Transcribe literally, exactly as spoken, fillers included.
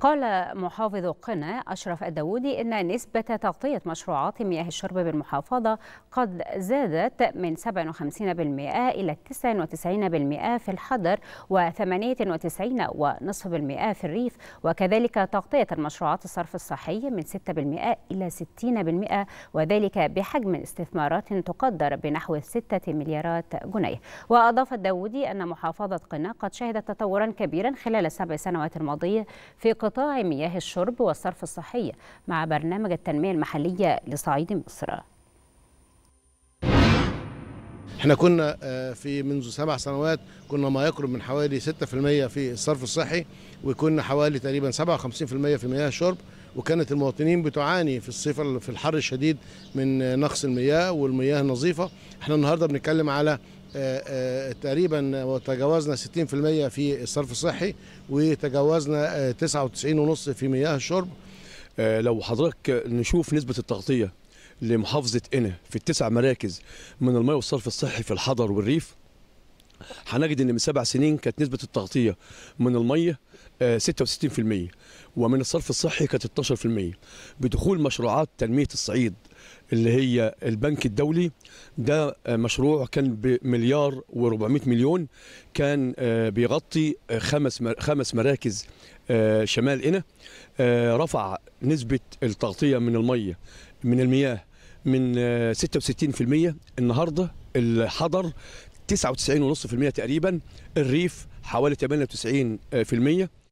قال محافظ قنا أشرف الداوودي إن نسبة تغطية مشروعات مياه الشرب بالمحافظة قد زادت من سبعة وخمسين بالمئة إلى تسعة وتسعين بالمئة في الحضر و ثمانية وتسعين فاصلة خمسة بالمئة في الريف، وكذلك تغطية المشروعات الصرف الصحي من ستة بالمئة إلى ستين بالمئة، وذلك بحجم استثمارات تقدر بنحو ستة مليارات جنيه. وأضاف الداوودي أن محافظة قنا قد شهدت تطورا كبيرا خلال السبع سنوات الماضية في قطاع مياه الشرب والصرف الصحي مع برنامج التنمية المحلية لصعيد مصر. احنا كنا في منذ سبع سنوات كنا ما يقرب من حوالي ستة بالمئة في الصرف الصحي، وكنا حوالي تقريبا سبعة وخمسين بالمئة في مياه الشرب، وكانت المواطنين بتعاني في الصيف في الحر الشديد من نقص المياه والمياه النظيفة. احنا النهارده بنتكلم على تقريبا وتجاوزنا ستين بالمئة في الصرف الصحي، وتجاوزنا تسعة وتسعين فاصلة خمسة بالمئة في مياه الشرب. لو حضرتك نشوف نسبة التغطية لمحافظة قنا في التسع مراكز من المياه والصرف الصحي في الحضر والريف، هنجد ان من سبع سنين كانت نسبة التغطية من المياه ستة وستين بالمئة ومن الصرف الصحي كانت اثناشر بالمئة. بدخول مشروعات تنمية الصعيد اللي هي البنك الدولي، ده مشروع كان بمليار و400 مليون، كان بيغطي خمس خمس مراكز شمال قنا، رفع نسبة التغطية من المية من المياه من ستة وستين بالمئة. النهارده الحضر تسعة وتسعين فاصلة خمسة بالمئة تقريبا، الريف حوالي ثمانية وتسعين بالمئة.